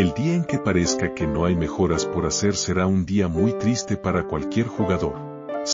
El día en que parezca que no hay mejoras por hacer será un día muy triste para cualquier jugador.